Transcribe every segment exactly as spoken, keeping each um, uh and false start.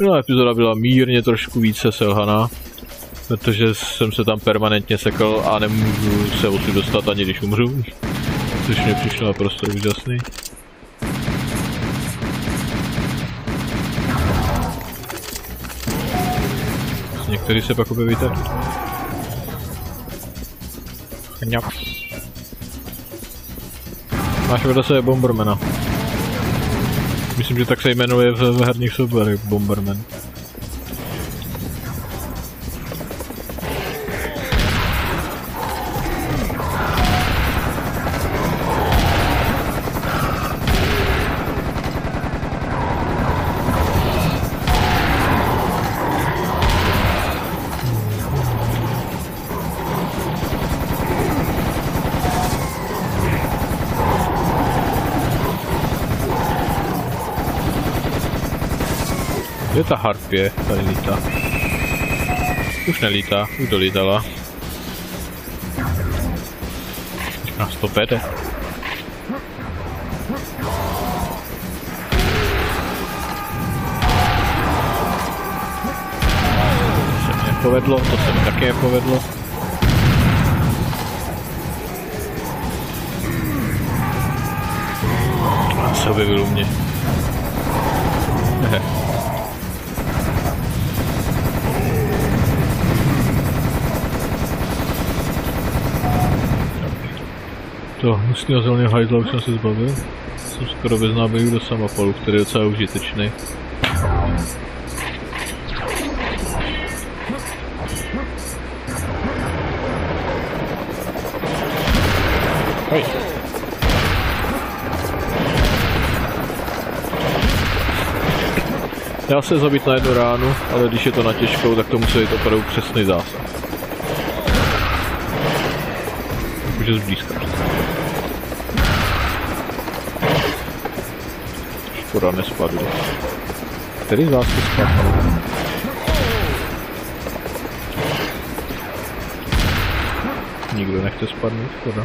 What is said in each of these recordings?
Minulá epizoda byla mírně trošku více selhaná, protože jsem se tam permanentně sekl a nemůžu se odtud dostat, ani když umřu. Což mě přišlo naprosto úžasný. Některý se pak objeví taky. Nějak. Máš vedle sebe Bombermana. Myslím, že tak se jmenuje v herních souborech Bomberman. Je ta Harpy, tady lítá. Už nelítá, už dolítala. Už nás to pede. To se mi povedlo, to se mi také povedlo. A se objevil u mě. Hehe. To hustýho zeleného hajzla už jsem se zbavil. Jsem skoro bez nábojů do samopalu, který je docela užitečný. Hej. Dá se zabít na jednu ránu, ale když je to na těžkou, tak to musí být opravdu přesný zásah. Takže zblízka. Škoda nespadlo. Který z vás to spadlo? Nikdo nechce spadnout, škoda.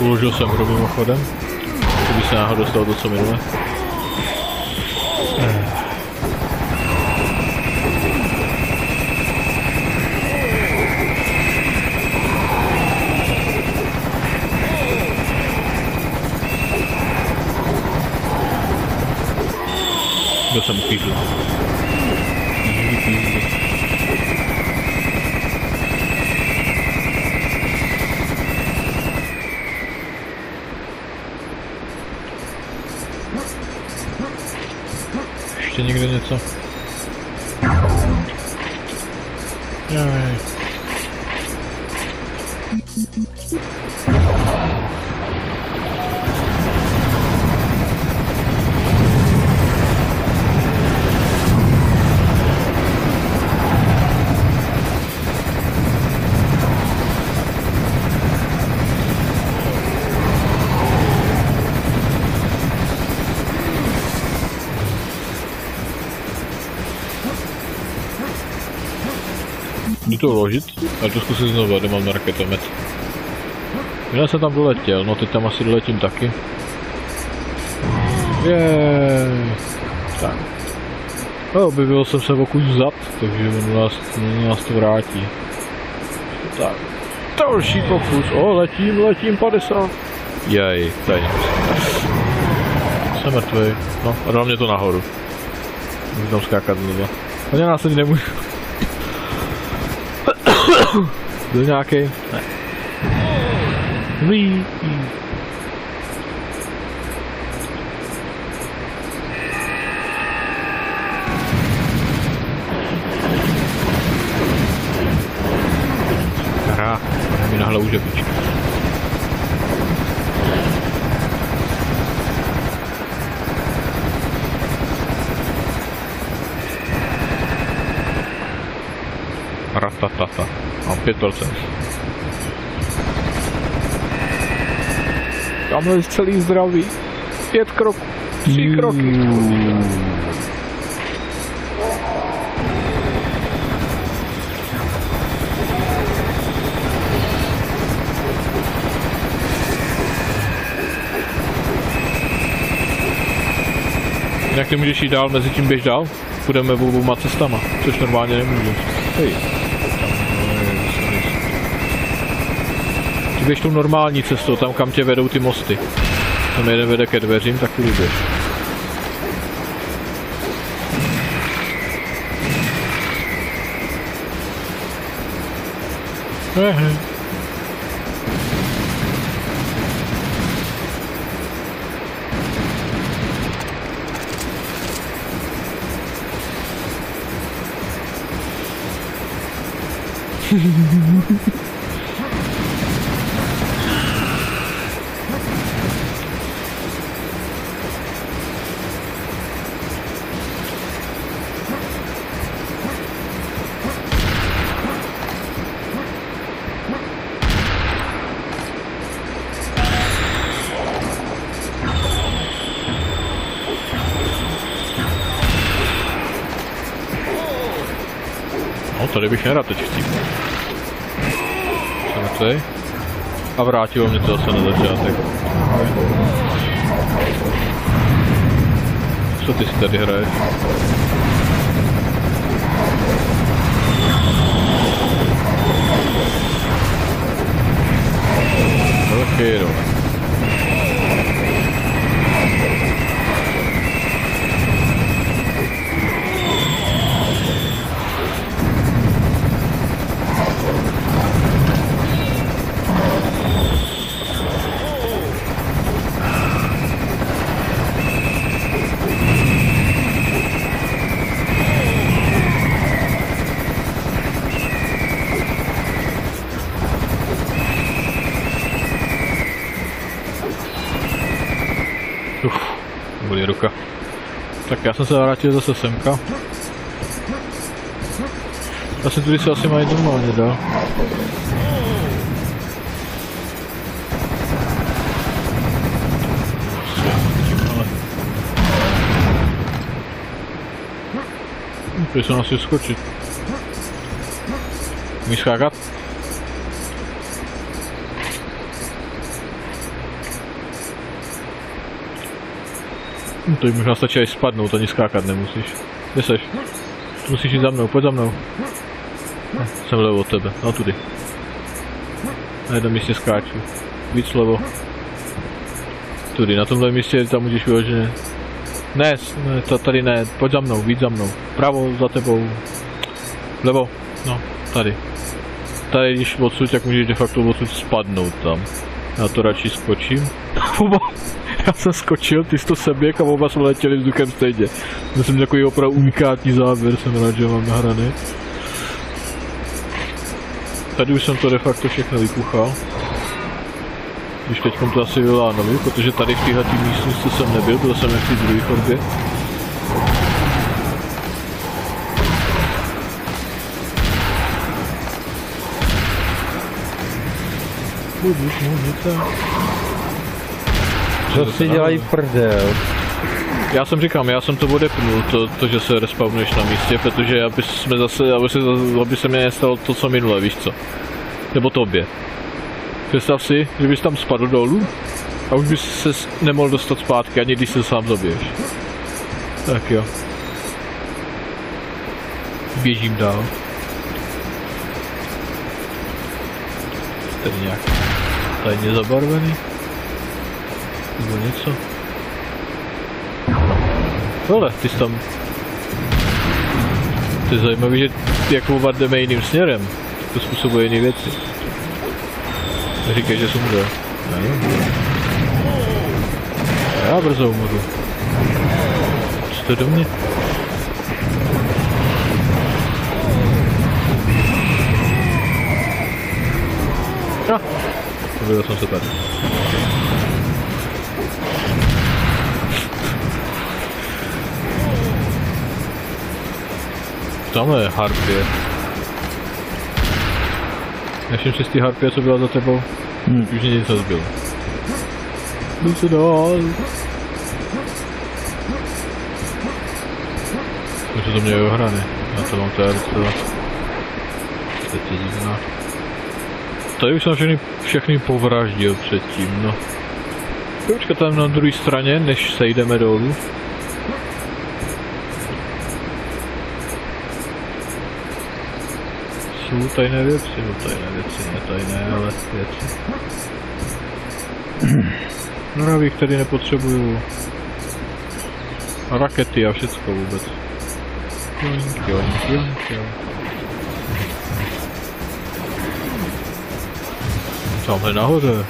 Uložil jsem ho mimochodem, kdyby se náhodou dostal to, co minule. Byl jsem upížil. Ještě někde něco? Jaj. Jdu to uložit, ale to zkusím znovu, kde mám na raketomet. Já jsem tam doletěl, no teď tam asi doletím taky. Jeeej. Tak. No, objevil jsem se voku zad, takže on nás, nás to vrátí. Tak. Další pokus, o letím, letím padesát. Jej, tady jsem mrtvej, no a dal mě to nahoru. Můžu tam skákat znovu. A já nás ani nemůžu. Byl nějaký? Ne. Vý. Aha, mi na hlavu žebičku. Ratatata. Mám pět procent. Tamhle celý zdravý. Pět kroků. Tři kroky. Mm. jinak nemůžeš jít dál, mezi tím běž dál. Půjdeme oběma cestama, což normálně nemůžeš. Hej. Ty běž tou normální cestou, tam kam tě vedou ty mosty. Tam jeden vede ke dveřím, tak tu běž. Ehe. No, tady bych nerad teď chcípl. A vrátilo mě to zase na začátek. Co ty si tady hraješ? Velký rok. Tak já jsem se vrátil zase semka. Já jsem tudy se asi mají normálně dál. Tady jsem asi skočit. Můžu skákat? No, to jim možná stačí až spadnout, ani skákat nemusíš. Kde seš? Musíš jít za mnou, pojď za mnou. No, jsem levo od tebe, no tudy. Na jednom místě skáču. Víc levo. Tudy, na tomhle místě tam můžeš vyloženě. Ne, ne, tady ne, pojď za mnou, víc za mnou. Pravo, za tebou. Levo, no, tady. Tady když odsud, tak můžeš de facto odsud spadnout tam. Já to radši skočím. Já jsem skočil, ty jsi to seběk a oba jsme letěli vzduchem stejně. Myslím, že takový opravdu unikátní záběr, jsem rád, že mám nahraný. Tady už jsem to de facto všechno vypuchal. Když teď to asi vylánovil, protože tady v této místnosti jsem nebyl, byl jsem jen v té druhé chodbě. Budíš mu co si dělají prdel? Já jsem říkám, já jsem to odepnul, to, to že se respawnuješ na místě, protože aby jsme zase, aby se, aby se mě nestalo to, co minule, víš co? Nebo tobě. Představ si, kdybys tam spadl dolů a už bys se nemohl dostat zpátky, ani když se sám zabiješ. Tak jo. Běžím dál. Tady nějak tajně zabarvený. Nebo něco. Hele, ty jsi tam. To je zajímavé, že jako oba jdeme jiným směrem. To způsobuje jiné věci. Říkej, že jsem mudel. Já brzo umřu. Co to do mě? Ah, byl jsem se tady. Tamhle je Harpie. Nevšim si z té Harpie, co byla za tebou? Hmm. Už mě něco zbylo. Jdu se dál. Protože to mě je ohrany. Já to mám tady docela. Teď je divná. Tady už jsem všechny, všechny povraždil předtím, no. Počkat tam na druhé straně, než sejdeme dolů. jsou tajné věci, no tajné věci, ne tajné, ale věci. Noravík tady nepotřebuju. A rakety a všecko vůbec. Joink, joink, joink, joink. Tamhle nahoře.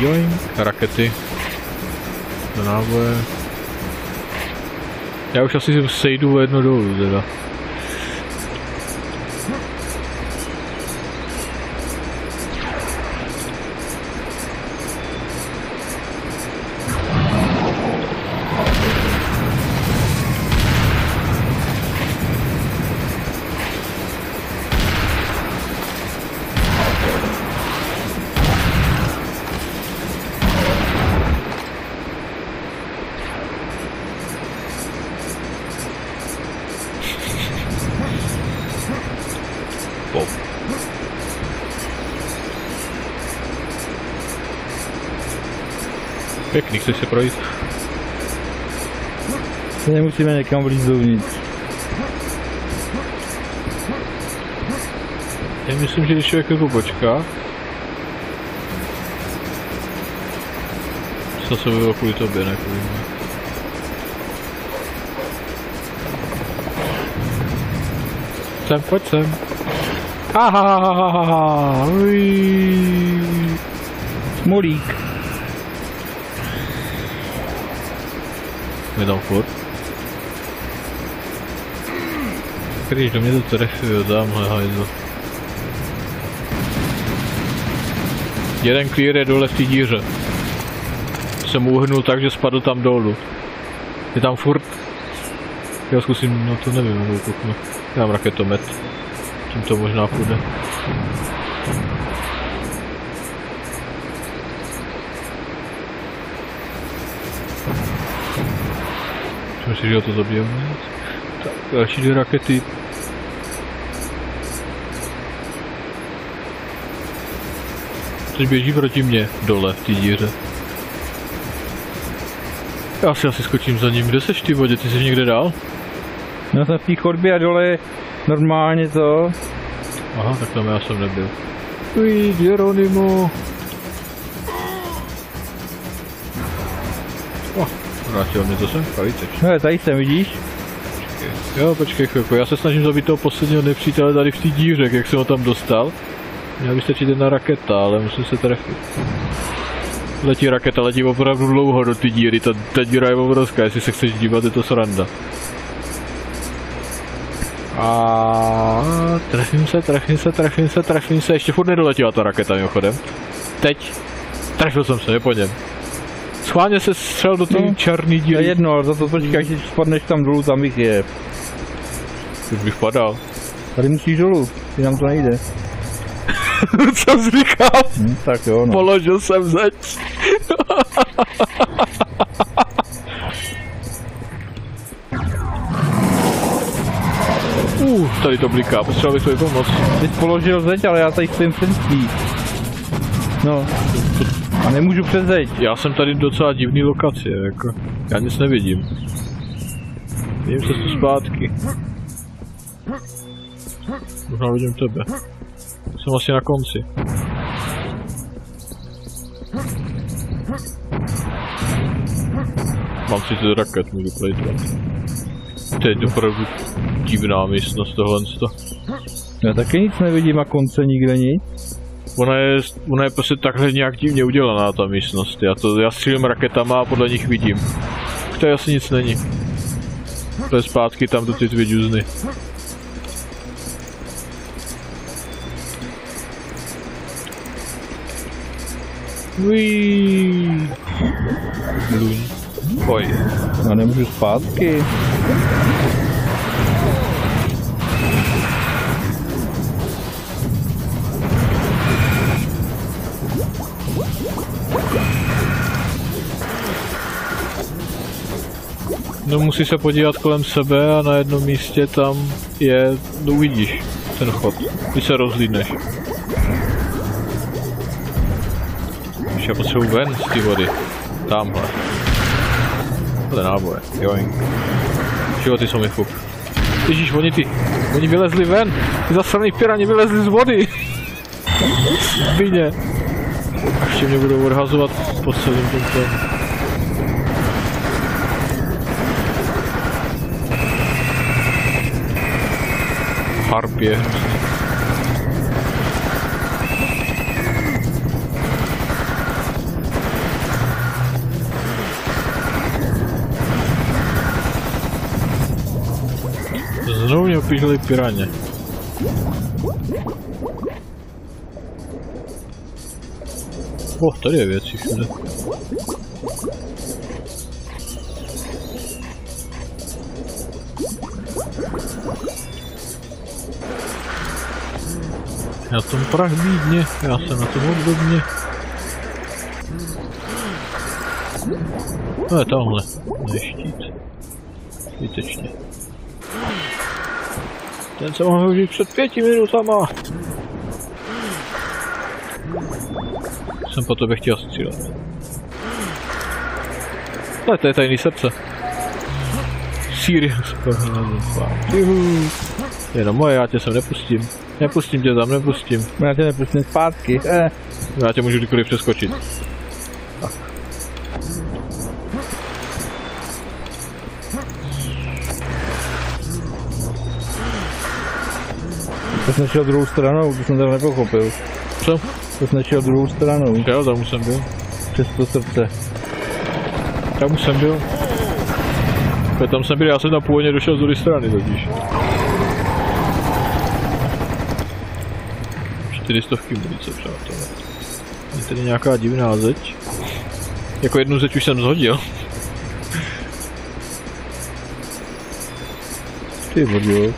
Joink, rakety. Do náboje. Já už asi sejdu o jedno dolů teda. Pěkný, chceš se projít? Se nemusíme někam vlít dovnitř. Já myslím, že když člověk jako počká, co se bylo kvůli tobě, ne kvůli mě. Sem, pojď sem. Ahahahahaha, smolík. Nedám furt. Když do mě to trefil, dámhle hajzl. Jeden klír je dole v té díře. Jsem uhnul tak, že spadl tam dolů. Je tam furt. Já zkusím, no to nevím, nebo kouknu. Já mám raketomet. Tím to možná půjde. Myslím, že ho to zabijeme. Tak, další dvě rakety. Což běží proti mně, dole, v té díře. Já si asi skočím za ním. Kde seš ty vodě? Ty jsi někde dál? Já jsem v té chodbě a dole je normálně to. Aha, tak tam já jsem nebyl. Uj, Geronimo. Vrátil mě to sem, pravícečně. Hele, tady jsem, vidíš? Počkej. Jo, počkej chvilku, já se snažím zabít toho posledního nepřítele tady v té díře, jak jsem ho tam dostal. Měla by stačit jedna raketa, ale musím se trefit. Letí raketa, letí opravdu dlouho do té díry, ta, ta díra je obrovská, jestli se chceš dívat, je to sranda. A trefím se, trefím se, trefím se, trefím se, ještě furt nedoletěla ta raketa mimochodem. Teď, trefil jsem se, je po něm. Schválně se střel do toho no, černý díry. Je jedno, za to počkáš, když spadneš tam dolů, tam jich je. Už bych padal. Tady musíš dolů, ty nám to nejde. Co jsi říkal? Hm, tak jo, no. Položil jsem zeď. uh, tady to bliká, potřeboval bych svoji pomoc. Ty jsi položil zeď, ale já tady stojím předtím. No. A nemůžu přezejít. Já jsem tady v docela divný lokaci, jako. Já nic nevidím. Vidím se tu zpátky. Možná vidím tebe. Jsem asi na konci. Mám si ty raket, můžu plejtovat. Teď opravdu divná místnost tohle. Já taky nic nevidím a konce nikde nic. Ona je, ona je prostě takhle nějak divně udělaná, ta místnost. Já, to, já střílím raketama a podle nich vidím. To je asi nic není. To je zpátky tam do ty dvě džuzny. Uiii. Oj. Já nemůžu zpátky. No musí se podívat kolem sebe a na jednom místě tam je, no uvidíš ten chod, když se rozhlídneš. Když já potřebuji ven z té vody, tamhle. To je náboje, joink. Životy jsou mi fup. Ježíš, oni ty, oni vylezli ven. Ty zasraný pirani vylezli z vody. Zbyně. Ještě mě budou odhazovat po celém tomto. Harpy. Znovu mě opíhly piraně. Oh, tady je věci všude. Já jsem prach bídně, já jsem na tom obdobně. No je tamhle, neštít. Výtečně. Ten jsem mohl užít před pěti minutama. Jsem po tobě chtěl střílet. Ale to je tajný srdce. Serious. Jenom moje, já tě sem nepustím. Nepustím tě tam, nepustím. Já tě nepustím zpátky. Eh. Já tě můžu kdykoliv přeskočit. Tak. To jsem šel druhou stranou, to jsem tam nepochopil. Co? To jsem šel druhou stranou. Jo, tam už jsem byl. Přes to srdce. Tam už jsem byl. Tam jsem byl, já jsem tam původně došel z druhé strany totiž. čtyři sta munice, přátelé. Je tady nějaká divná zeď. Jako jednu zeď už jsem zhodil. Ty vodio.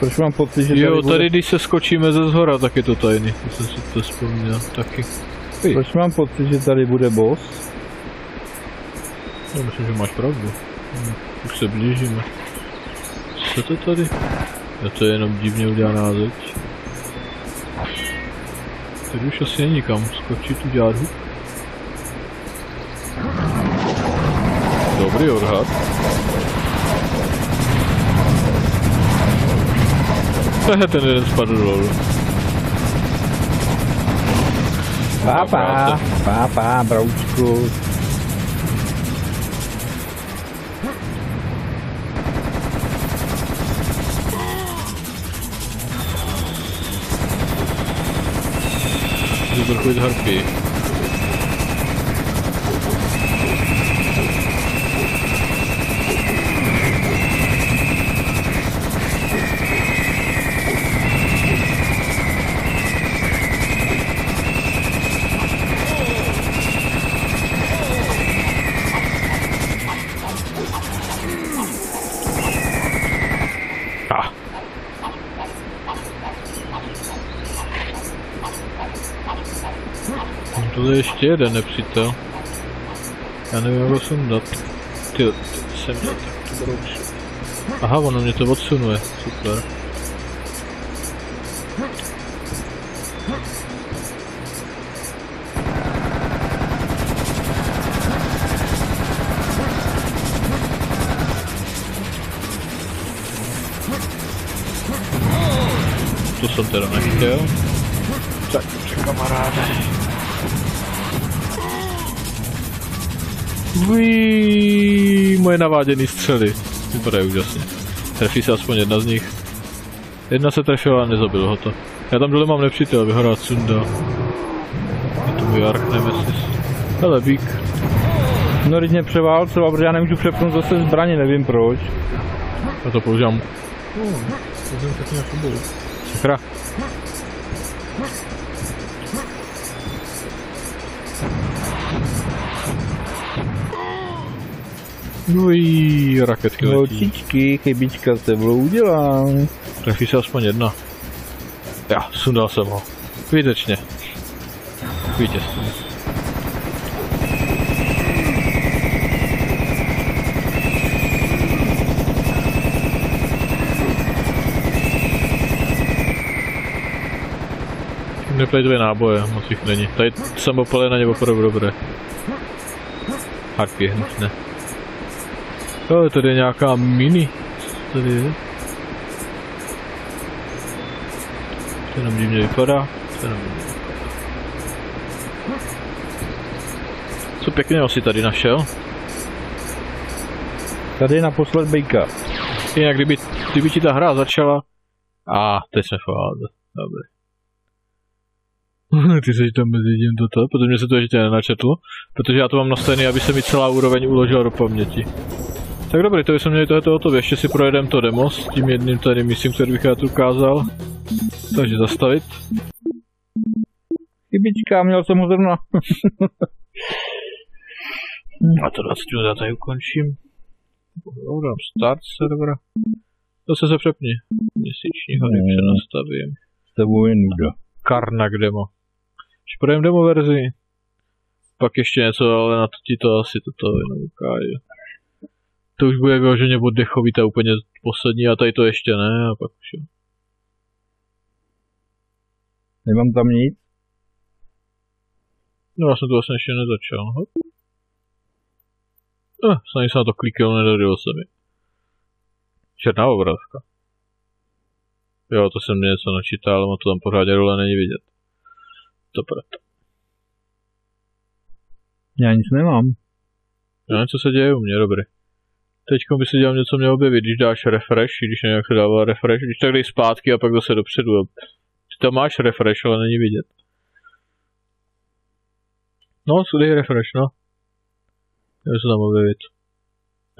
Proč mám pocit, že jo, tady, bude... tady když se skočíme ze zhora, tak je to tajný. To jsem si to vzpomněl taky. Ej. Proč mám pocit, že tady bude boss? Já myslím, že máš pravdu. Hm. Už se blížíme. Co to tady? Já to je jenom divně udělaná zeď. Tady už asi není kam skočit, udělat huk. Dobrý odhad. Hehe, ten jeden spadl dolů. Pápa, pápa, broučku. Vrchuji z Harpy. Ještě jeden nepřítel. Já nevím, jak ho sundat. Ty, ty jsem dal tak to broučku. Aha, ono mě to odsunuje. Super. To jsem teda nechtěl. Tak, dobře, kamaráde. Uiii, moje naváděné střely. Vypadají úžasně. Trefí se aspoň jedna z nich. Jedna se trefila a nezabilo ho to. Já tam dole mám nepřítel, aby ho rád sundal. Je to můj ark nemesis. Hele, bík. No, teď mě převálcoval, protože já nemůžu přepnout zase zbraně, nevím proč. Já to používám. Oh, to jsem taky nějakou bolu. Sakra. Uiii, raketky letí. Holčičky, chybička s tebou udělám. Trefí se aspoň jedna. Já, sundal jsem ho. Výtečně. Vítězství. Neplej dvě náboje, moc jich není. Tady jsem opalil na ně opravdu dobré. Harpy, hnusné. Ale tady je nějaká mini. Co tady je? To nám divně vypadá. To nám divně vypadá. Co pěkného si tady našel? Tady je naposled bejka. Jinak kdyby, kdyby ti ta hra začala... A ah, teď jsme fáze. Dobrý. Ty seš tam mezi tím toto, protože mě se to ještě nenačetlo. Protože já to mám nastavený, aby se mi celá úroveň uložila do paměti. Tak dobrý, to bychom měli tohleto hotově. Ještě si projedeme to demo s tím jedním tady myslím, který bych já tu ukázal. Takže zastavit. Chybička, měl jsem ho zrovna. A to dvacet minut já tady ukončím. Dám start servera. Zase se přepni. Měsíčního nepřenastavím. S tebou je nuda. Karnak demo. Když projdeme demo verzi. Pak ještě něco, ale na to ti to asi toto jenom ukáže. To už bude vyloženě oddechový, ta úplně poslední a tady to ještě ne a pak už jo. Nemám tam nic? No já jsem to vlastně ještě nezačal. Eh, snad jsem na to klikl, nedarilo se mi. Černá obrazka. Jo, to jsem mě něco načítal, ale to tam pořádně dole není vidět. To proto. Já nic nemám. Já něco se děje u mě, dobrý. Teďko by si dělal něco měl objevit, když dáš refresh, když nějak se dává refresh, když tak dej zpátky a pak zase dopředu. Ty tam máš refresh, ale není vidět. No, co dej refresh, no. Měl se tam objevit.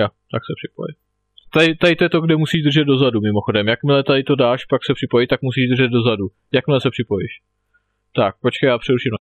Jo, tak se připojit. Tady, tady to je to, kde musíš držet dozadu mimochodem. Jakmile tady to dáš, pak se připojí, tak musíš držet dozadu. Jakmile se připojíš. Tak, počkej, já přeruším.